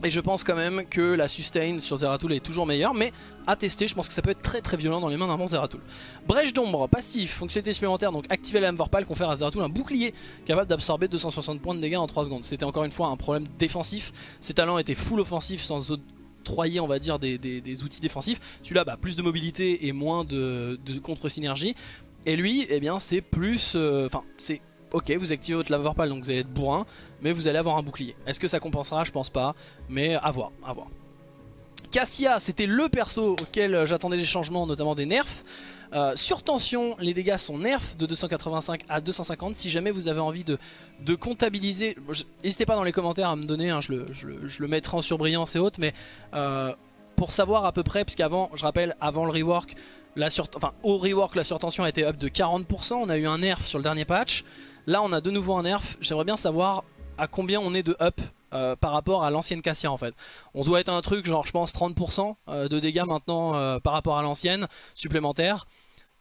Et je pense quand même que la sustain sur Zeratul est toujours meilleure, mais à tester, je pense que ça peut être très très violent dans les mains d'un bon Zeratul. Brèche d'ombre, passif, fonctionnalité supplémentaire, donc activer la lame vorpale, confère à Zeratul un bouclier capable d'absorber deux cent soixante points de dégâts en trois secondes. C'était encore une fois un problème défensif, ses talents étaient full offensif sans octroyer on va dire des, des, des outils défensifs. Celui-là, bah, plus de mobilité et moins de, de contre-synergie, et lui, eh bien c'est plus... Enfin, euh, c'est... Ok, vous activez votre lame vorpale, donc vous allez être bourrin, mais vous allez avoir un bouclier. Est-ce que ça compensera? Je pense pas, mais à voir, à voir. Cassia, c'était le perso auquel j'attendais des changements, notamment des nerfs. Euh, sur tension, les dégâts sont nerfs de deux cent quatre-vingt-cinq à deux cent cinquante. Si jamais vous avez envie de, de comptabiliser, n'hésitez pas dans les commentaires à me donner, hein, je, le, je, le, je le mettrai en surbrillance et autres, mais euh, pour savoir à peu près, puisqu'avant, je rappelle, avant le rework, la sur, enfin, au rework, la surtension a été up de quarante pour cent. On a eu un nerf sur le dernier patch. Là on a de nouveau un nerf, j'aimerais bien savoir à combien on est de up euh, par rapport à l'ancienne Cassia en fait. On doit être à un truc genre je pense trente pour cent de dégâts maintenant euh, par rapport à l'ancienne, supplémentaire.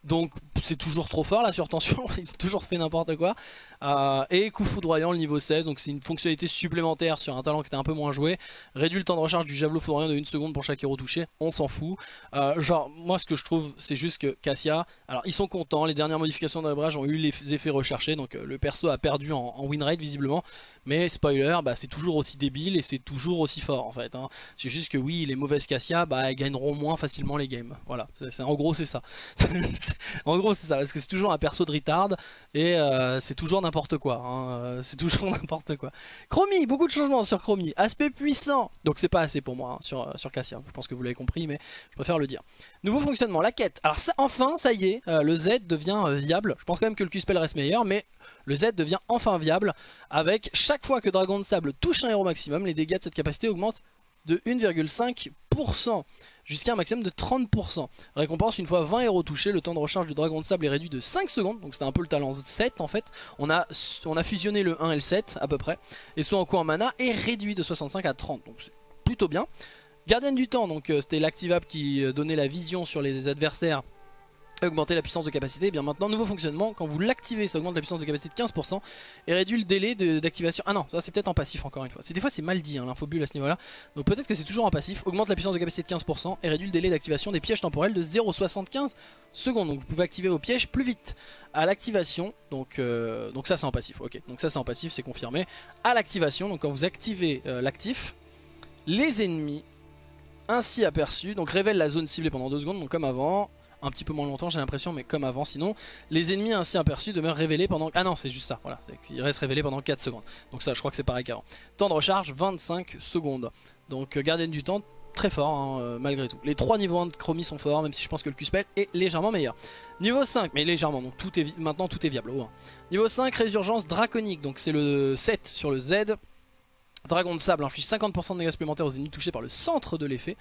Donc c'est toujours trop fort la surtension, ils ont toujours fait n'importe quoi. euh, Et coup foudroyant le niveau seize, donc c'est une fonctionnalité supplémentaire sur un talent qui était un peu moins joué. Réduit le temps de recharge du javelot foudroyant de une seconde pour chaque héros touché, on s'en fout. euh, Genre moi ce que je trouve c'est juste que Cassia, alors ils sont contents, les dernières modifications de l'ouvrage ont eu les effets recherchés. Donc euh, le perso a perdu en, en winrate visiblement. Mais spoiler, bah, c'est toujours aussi débile et c'est toujours aussi fort en fait, hein. C'est juste que oui, les mauvaises Cassia, bah, elles gagneront moins facilement les games. Voilà, c'est, en gros c'est ça. En gros c'est ça, parce que c'est toujours un perso de retard et euh, c'est toujours n'importe quoi, hein. C'est toujours n'importe quoi. Chromie, beaucoup de changements sur Chromie. Aspect puissant, donc c'est pas assez pour moi, hein, sur, euh, sur Cassia, je pense que vous l'avez compris mais je préfère le dire. Nouveau fonctionnement, la quête, alors ça, enfin ça y est, euh, le Z devient euh, viable. Je pense quand même que le Q-Spell reste meilleur, mais le Z devient enfin viable avec chaque fois que Dragon de Sable touche un héros maximum, les dégâts de cette capacité augmentent de un virgule cinq pour cent jusqu'à un maximum de trente pour cent. Récompense une fois vingt héros touchés, le temps de recharge du dragon de sable est réduit de cinq secondes, donc c'est un peu le talent sept en fait. On a, on a fusionné le un et le sept à peu près, et soit en coût en mana est réduit de soixante-cinq à trente, donc c'est plutôt bien. Gardienne du temps, donc euh, c'était l'activable qui donnait la vision sur les adversaires augmenter la puissance de capacité. Et bien maintenant, nouveau fonctionnement, quand vous l'activez, ça augmente la puissance de capacité de quinze pour cent et réduit le délai d'activation. Ah non, ça c'est peut-être en passif encore une fois. Des fois c'est mal dit hein, l'infobule à ce niveau-là. Donc peut-être que c'est toujours en passif. Augmente la puissance de capacité de quinze pour cent et réduit le délai d'activation des pièges temporels de zéro virgule soixante-quinze secondes. Donc vous pouvez activer vos pièges plus vite à l'activation. Donc, euh, donc ça c'est en passif, ok. Donc ça c'est en passif, c'est confirmé. À l'activation, donc quand vous activez euh, l'actif, les ennemis ainsi aperçus, donc révèlent la zone ciblée pendant deux secondes, donc comme avant. Un petit peu moins longtemps j'ai l'impression, mais comme avant sinon. Les ennemis ainsi aperçus demeurent révélés pendant... Ah non c'est juste ça, voilà, ils restent révélés pendant quatre secondes. Donc ça je crois que c'est pareil qu'avant. Temps de recharge vingt-cinq secondes. Donc euh, gardien du temps très fort hein, euh, malgré tout. Les trois niveaux un de Chromie sont forts, même si je pense que le Q-Spell est légèrement meilleur. Niveau cinq, mais légèrement, donc tout est maintenant tout est viable. Oh, hein. Niveau cinq, résurgence draconique, donc c'est le sept sur le Z. Dragon de sable inflige cinquante pour cent de dégâts supplémentaires aux ennemis touchés par le centre de l'effet.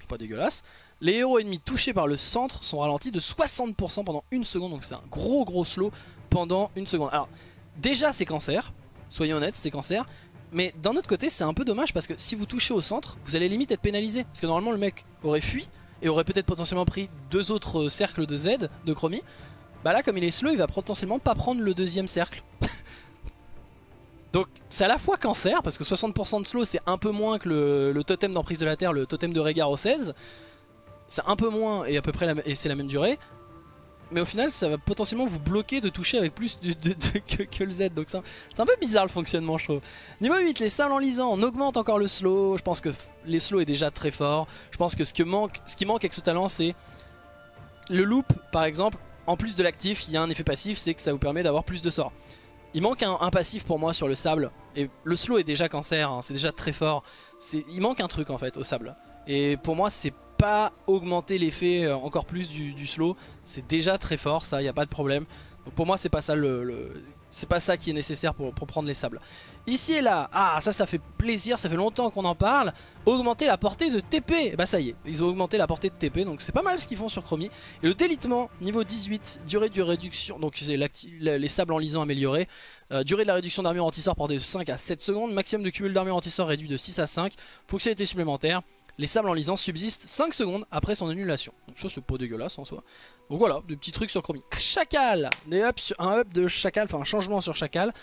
C'est pas dégueulasse. Les héros ennemis touchés par le centre sont ralentis de soixante pour cent pendant une seconde. Donc c'est un gros gros slow pendant une seconde. Alors déjà c'est cancer, soyons honnêtes c'est cancer. Mais d'un autre côté c'est un peu dommage parce que si vous touchez au centre vous allez limite être pénalisé. Parce que normalement le mec aurait fui et aurait peut-être potentiellement pris deux autres cercles de Z de Chromie. Bah là comme il est slow il va potentiellement pas prendre le deuxième cercle. Donc c'est à la fois cancer parce que soixante pour cent de slow c'est un peu moins que le, le totem d'emprise de la terre, le totem de Régard au seize. C'est un peu moins et à peu près la, et c'est la même durée. Mais au final ça va potentiellement vous bloquer de toucher avec plus de, de, de, que, que le Z. Donc c'est un, un peu bizarre le fonctionnement je trouve. Niveau huit, les sables en lisant, on augmente encore le slow. Je pense que les slow est déjà très fort. Je pense que ce, que manque, ce qui manque avec ce talent c'est le loop par exemple. En plus de l'actif il y a un effet passif, c'est que ça vous permet d'avoir plus de sorts. Il manque un, un passif pour moi sur le sable. Et le slow est déjà cancer, hein, c'est déjà très fort. Il manque un truc en fait au sable. Et pour moi c'est pas augmenter l'effet encore plus du, du slow, c'est déjà très fort, ça, il n'y a pas de problème. Donc pour moi c'est pas ça le, le c'est pas ça qui est nécessaire pour, pour prendre les sables. Ici et là, ah ça ça fait plaisir, ça fait longtemps qu'on en parle. Augmenter la portée de T P, et bah ça y est, ils ont augmenté la portée de T P, donc c'est pas mal ce qu'ils font sur Chromie. Et le délitement, niveau dix-huit, durée de réduction, donc les sables en lisant améliorés. Euh, durée de la réduction d'armure anti-sort portée de cinq à sept secondes, maximum de cumul d'armure anti-sort réduit de six à cinq, fonctionnalité supplémentaire. Les sables en lisant subsistent cinq secondes après son annulation. Donc ça c'est pas dégueulasse en soi. Donc voilà, des petits trucs sur Chromie. Chacal, des ups sur, un up de Chacal, enfin un changement sur Chacal.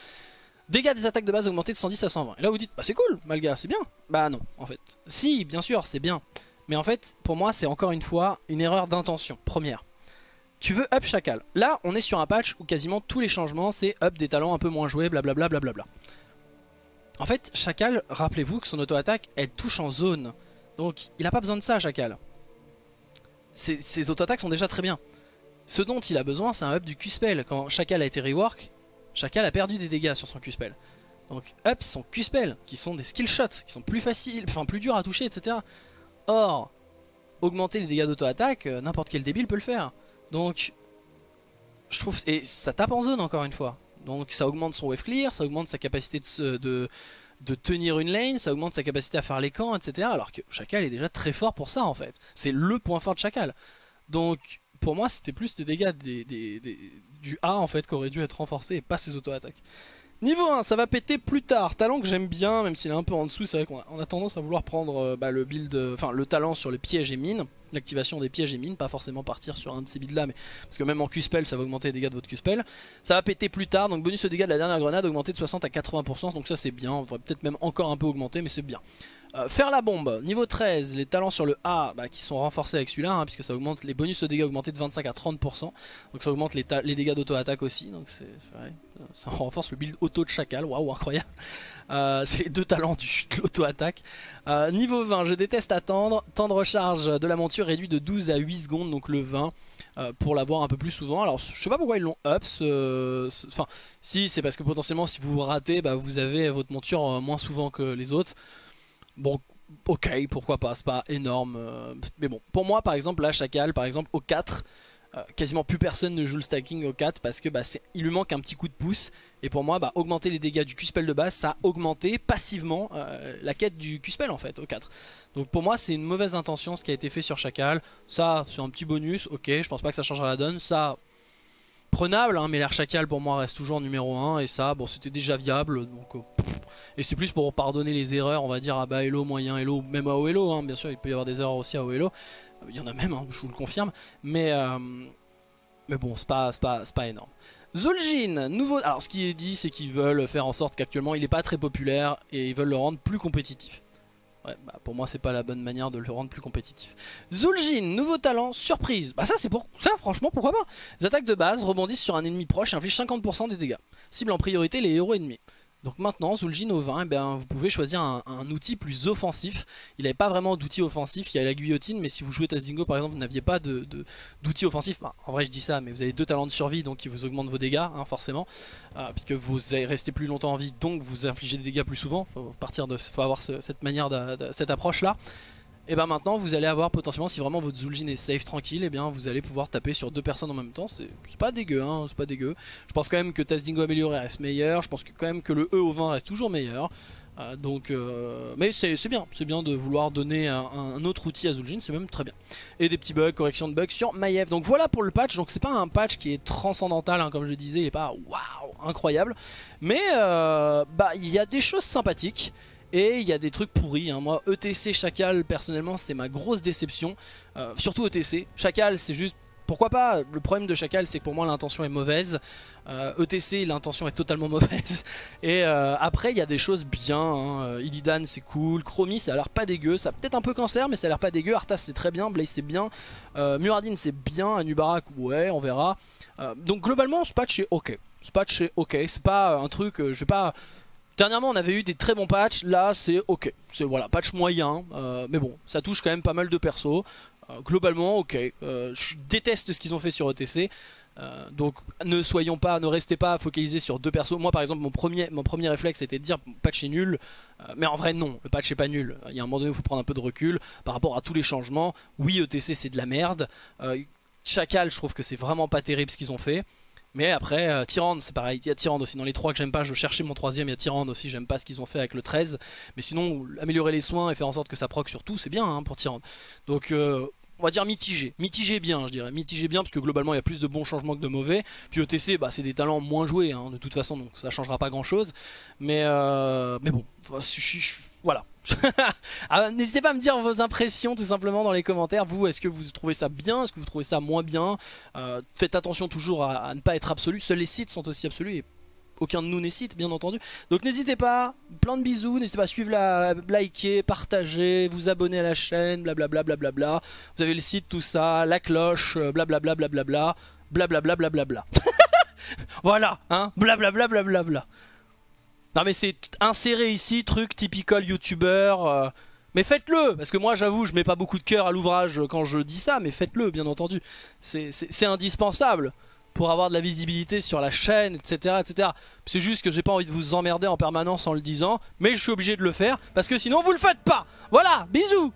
Dégâts des attaques de base augmentés de cent dix à cent vingt. Et là vous dites, bah c'est cool, Malga, c'est bien. Bah non, en fait. Si, bien sûr, c'est bien. Mais en fait, pour moi, c'est encore une fois une erreur d'intention, première. Tu veux up Chacal. Là, on est sur un patch où quasiment tous les changements, c'est up des talents un peu moins joués, blablabla. Bla bla bla bla. En fait, Chacal, rappelez-vous que son auto-attaque, elle touche en zone. Donc il n'a pas besoin de ça Chacal. Ses, ses auto-attaques sont déjà très bien. Ce dont il a besoin c'est un up du Q-Spell. Quand Chacal a été rework, Chacal a perdu des dégâts sur son Q-Spell. Donc up son Q-Spell qui sont des skill shots, qui sont plus faciles, enfin plus durs à toucher et cetera. Or, augmenter les dégâts d'auto-attaque, n'importe quel débile peut le faire. Donc je trouve, et ça tape en zone encore une fois. Donc ça augmente son wave clear, ça augmente sa capacité de... de de tenir une lane, ça augmente sa capacité à faire les camps, et cetera. Alors que Chacal est déjà très fort pour ça en fait. C'est le point fort de Chacal. Donc pour moi c'était plus des dégâts des, des, des, du A en fait qui aurait dû être renforcé et pas ses auto-attaques. Niveau un, ça va péter plus tard. Talent que j'aime bien, même s'il est un peu en dessous, c'est vrai qu'on a, a tendance à vouloir prendre euh, bah, le build, enfin euh, le talent sur les pièges et mines, l'activation des pièges et mines, pas forcément partir sur un de ces builds là, mais parce que même en Q-Spell ça va augmenter les dégâts de votre Q-Spell. Ça va péter plus tard, donc bonus aux dégâts de la dernière grenade augmenté de soixante à quatre-vingts pour cent, donc ça c'est bien, on devrait peut-être même encore un peu augmenter, mais c'est bien. Euh, faire la bombe, niveau treize, les talents sur le A bah, qui sont renforcés avec celui-là, hein, puisque ça augmente les bonus de dégâts augmentés de vingt-cinq à trente pour cent, donc ça augmente les, les dégâts d'auto-attaque aussi, donc c'est vrai, ça renforce le build auto de Chacal, waouh incroyable, euh, c'est les deux talents du, de l'auto-attaque. Euh, niveau vingt, je déteste attendre, temps de recharge de la monture réduit de douze à huit secondes, donc le vingt, euh, pour l'avoir un peu plus souvent. Alors je sais pas pourquoi ils l'ont up, ce, ce, enfin si c'est parce que potentiellement si vous ratez, bah, vous avez votre monture euh, moins souvent que les autres. Bon, ok, pourquoi pas, c'est pas énorme. Euh, mais bon, pour moi, par exemple, là, Chacal, par exemple, au quatre, euh, quasiment plus personne ne joue le stacking au quatre parce que bah, il lui manque un petit coup de pouce. Et pour moi, bah, augmenter les dégâts du Q-Spell de base, ça a augmenté passivement euh, la quête du Q-Spell, en fait, au quatre. Donc pour moi, c'est une mauvaise intention ce qui a été fait sur Chacal. Ça, c'est un petit bonus, ok, je pense pas que ça changera la donne. Ça, prenable, hein, mais l'air Chacal, pour moi, reste toujours numéro un. Et ça, bon, c'était déjà viable, donc... Euh, et c'est plus pour pardonner les erreurs, on va dire à bas Elo, moyen Elo, même à haut Elo, hein, bien sûr il peut y avoir des erreurs aussi à haut Elo. Il y en a même, hein, je vous le confirme. Mais, euh, Mais bon, c'est pas, pas, pas énorme. Zul'jin, nouveau... Alors ce qui est dit, c'est qu'ils veulent faire en sorte qu'actuellement il n'est pas très populaire et ils veulent le rendre plus compétitif. Ouais, bah pour moi c'est pas la bonne manière de le rendre plus compétitif. Zul'jin, nouveau talent, surprise. Bah ça c'est pour... Ça franchement pourquoi pas. Les attaques de base rebondissent sur un ennemi proche et infligent cinquante pour cent des dégâts. Cible en priorité les héros ennemis. Donc maintenant, Zul'jin au vingt, eh ben, vous pouvez choisir un, un outil plus offensif. Il n'avait pas vraiment d'outil offensif, il y a la guillotine, mais si vous jouez Tazingo par exemple, vous n'aviez pas de, d'outil offensif. Bah, en vrai je dis ça, mais vous avez deux talents de survie, donc qui vous augmentent vos dégâts, hein, forcément. Euh, puisque vous restez plus longtemps en vie, donc vous infligez des dégâts plus souvent. Il faut, partir de, faut avoir ce, cette manière, de, de, cette approche là. Et bien maintenant, vous allez avoir potentiellement, si vraiment votre Zul'jin est safe, tranquille, et bien vous allez pouvoir taper sur deux personnes en même temps. C'est pas dégueu, hein, c'est pas dégueu. Je pense quand même que Tazdingo amélioré reste meilleur, je pense que quand même que le E au vingt reste toujours meilleur. Euh, donc, euh, mais c'est bien, c'est bien de vouloir donner un, un autre outil à Zul'jin, c'est même très bien. Et des petits bugs, correction de bugs sur Maiev. Donc voilà pour le patch, donc c'est pas un patch qui est transcendantal, hein, comme je disais, il est pas waouh, incroyable. Mais euh, bah il y a des choses sympathiques. Et il y a des trucs pourris, hein. Moi E T C Chacal personnellement c'est ma grosse déception, euh, surtout E T C, Chacal c'est juste pourquoi pas, le problème de Chacal c'est que pour moi l'intention est mauvaise, euh, E T C l'intention est totalement mauvaise, et euh, après il y a des choses bien, hein. Illidan c'est cool, Chromie ça a l'air pas dégueu, ça a peut-être un peu cancer mais ça a l'air pas dégueu, Arthas c'est très bien, Blaze c'est bien, euh, Muradin c'est bien, Anub'arak ouais on verra, euh, donc globalement ce patch est ok, ce patch est ok, c'est pas un truc, euh, je vais pas... Dernièrement on avait eu des très bons patchs, là c'est ok, c'est voilà, patch moyen, euh, mais bon, ça touche quand même pas mal de persos, euh, globalement ok, euh, je déteste ce qu'ils ont fait sur E T C, euh, donc ne soyons pas, ne restez pas focalisés sur deux persos, moi par exemple mon premier, mon premier réflexe c'était de dire patch est nul, euh, mais en vrai non, le patch est pas nul, il y a un moment donné où il faut prendre un peu de recul par rapport à tous les changements, oui E T C c'est de la merde, euh, Chacal je trouve que c'est vraiment pas terrible ce qu'ils ont fait. Mais après, euh, Tyrande c'est pareil, il y a Tyrande aussi, dans les trois que j'aime pas, je cherchais mon troisième, il y a Tyrande aussi, j'aime pas ce qu'ils ont fait avec le treize. Mais sinon, améliorer les soins et faire en sorte que ça proc sur tout, c'est bien hein, pour Tyrande. Donc euh, on va dire mitigé, mitigé bien je dirais, mitigé bien parce que globalement il y a plus de bons changements que de mauvais. Puis E T C bah, c'est des talents moins joués hein, de toute façon, donc ça changera pas grand chose. Mais, euh, mais bon, je, je, je, voilà. Ah, n'hésitez pas à me dire vos impressions tout simplement dans les commentaires. Vous, est-ce que vous trouvez ça bien? Est-ce que vous trouvez ça moins bien? euh, Faites attention toujours à, à ne pas être absolu. Seuls les sites sont aussi absolus et aucun de nous n'est site bien entendu. Donc n'hésitez pas, plein de bisous. N'hésitez pas à suivre, la, liker, partager, vous abonner à la chaîne, blablabla blablabla bla bla. Vous avez le site, tout ça, la cloche, blablabla blablabla blablabla blablabla. Voilà, hein, blablabla blablabla bla. Non mais c'est inséré ici, truc typical youtubeur, euh, mais faites-le, parce que moi j'avoue je mets pas beaucoup de cœur à l'ouvrage quand je dis ça, mais faites-le bien entendu, c'est indispensable pour avoir de la visibilité sur la chaîne, et cetera et cetera. C'est juste que j'ai pas envie de vous emmerder en permanence en le disant, mais je suis obligé de le faire, parce que sinon vous le faites pas. Voilà, bisous.